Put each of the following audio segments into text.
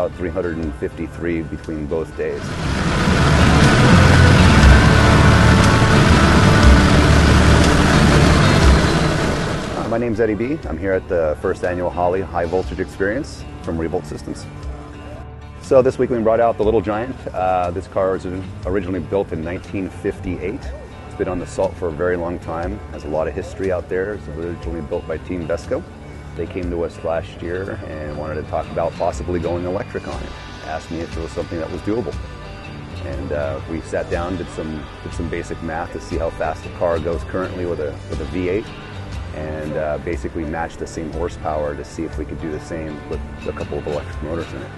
out 353 between both days. My name's Eddie B. I'm here at the first annual Holley High Voltage Experience from ReVolt Systems. So this week we brought out the Little Giant. This car was originally built in 1958. It's been on the salt for a very long time. Has a lot of history out there. It was originally built by Team Vesco. They came to us last year and wanted to talk about possibly going electric on it. Asked me if it was something that was doable. And we sat down, did some basic math to see how fast the car goes currently with a V8. And basically match the same horsepower to see if we could do the same with a couple of electric motors in it.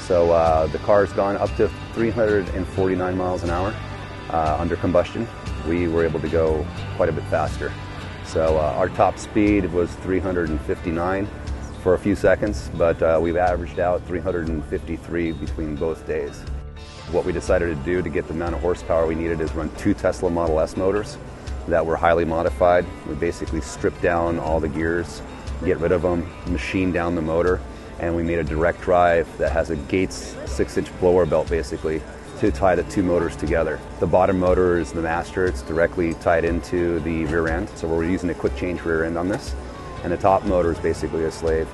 So the car's gone up to 349 miles an hour under combustion. We were able to go quite a bit faster. So our top speed was 359 for a few seconds, but we've averaged out 353 between both days. What we decided to do to get the amount of horsepower we needed is run two Tesla Model S motors that were highly modified. We basically stripped down all the gears, get rid of them, machine down the motor, and we made a direct drive that has a Gates 6-inch blower belt basically to tie the two motors together. The bottom motor is the master, it's directly tied into the rear end, so we're using a quick change rear end on this. And the top motor is basically a slave,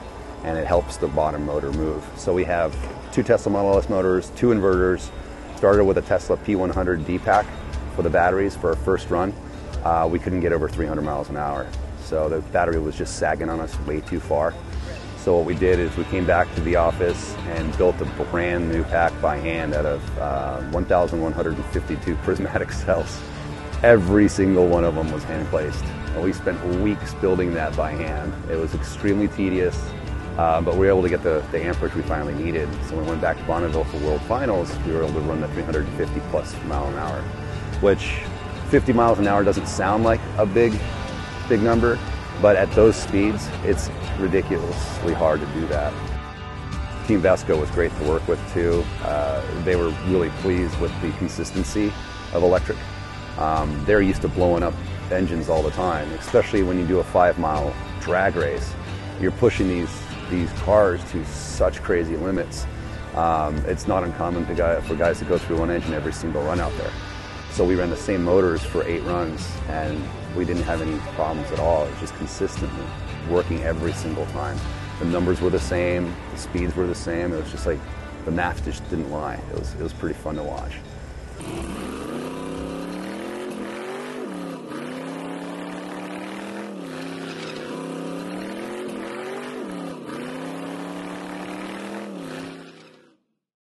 and it helps the bottom motor move. So we have two Tesla Model S motors, two inverters, started with a Tesla P100 D-Pack for the batteries for our first run. We couldn't get over 300 miles an hour. So the battery was just sagging on us way too far. So what we did is we came back to the office and built a brand new pack by hand out of 1,152 prismatic cells. Every single one of them was hand placed. And we spent weeks building that by hand. It was extremely tedious, but we were able to get the amperage we finally needed. So when we went back to Bonneville for World finals, we were able to run the 350 plus mile an hour, which 50 miles an hour doesn't sound like a big number, but at those speeds, it's ridiculously hard to do that. Team Vesco was great to work with too. They were really pleased with the consistency of electric. They're used to blowing up engines all the time, especially when you do a 5-mile drag race. You're pushing these cars to such crazy limits. It's not uncommon for guys to go through one engine every single run out there. So we ran the same motors for 8 runs, and we didn't have any problems at all. It was just consistently working every single time. The numbers were the same, the speeds were the same. It was just like the math just didn't lie. It was pretty fun to watch.